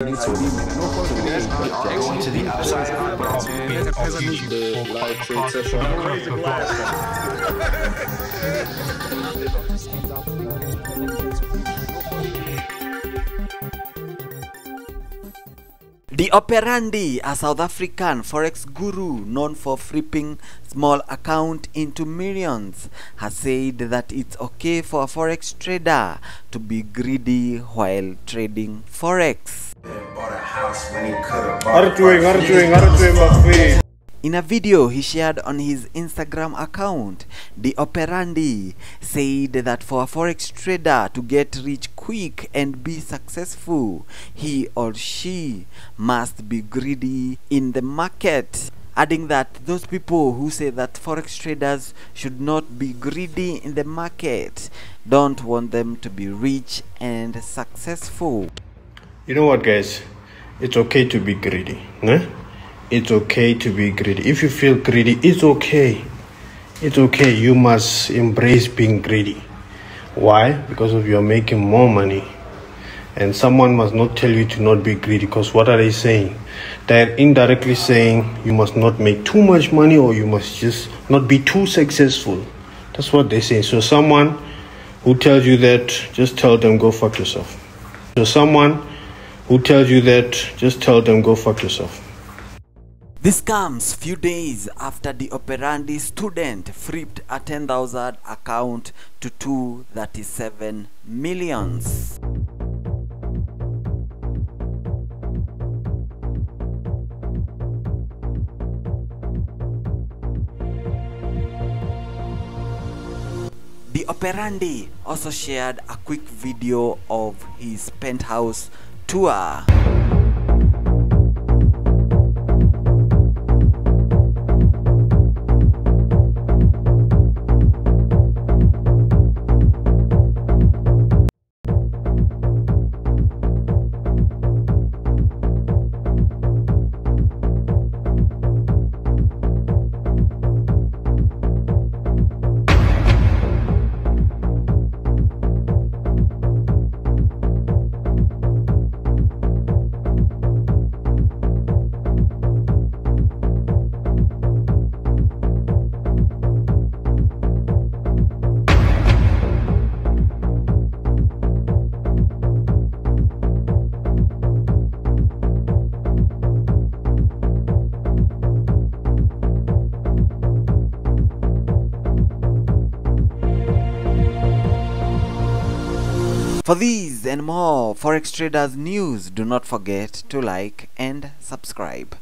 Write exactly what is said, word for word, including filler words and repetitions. Going to the upside, the live trade session. Doperandi, a South African forex guru known for flipping small account into millions, has said that it's okay for a forex trader to be greedy while trading forex. In a video he shared on his Instagram account, Doperandi said that for a forex trader to get rich quick and be successful, he or she must be greedy in the market, adding that those people who say that forex traders should not be greedy in the market don't want them to be rich and successful. You know what, guys, it's okay to be greedy, eh? It's okay to be greedy. If you feel greedy, it's okay. It's okay. You must embrace being greedy. Why? Because if you're making more money, and someone must not tell you to not be greedy, because what are they saying? They're indirectly saying you must not make too much money, or you must just not be too successful. That's what they say. So someone who tells you that, just tell them go fuck yourself. So someone who tells you that, just tell them go fuck yourself. This comes few days after the Doperandi student flipped a ten thousand account to two hundred thirty-seven millions. Doperandi also shared a quick video of his penthouse tour. For these and more forex traders news, do not forget to like and subscribe.